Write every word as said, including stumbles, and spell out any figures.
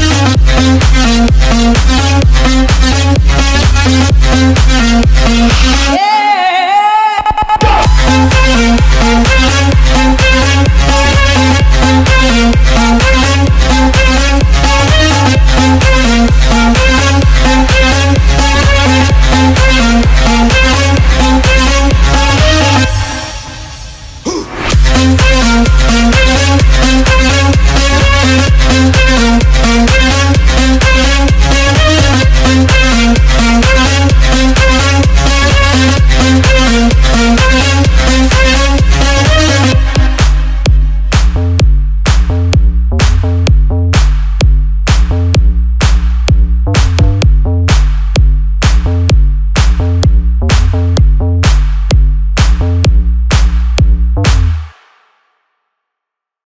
Yeah.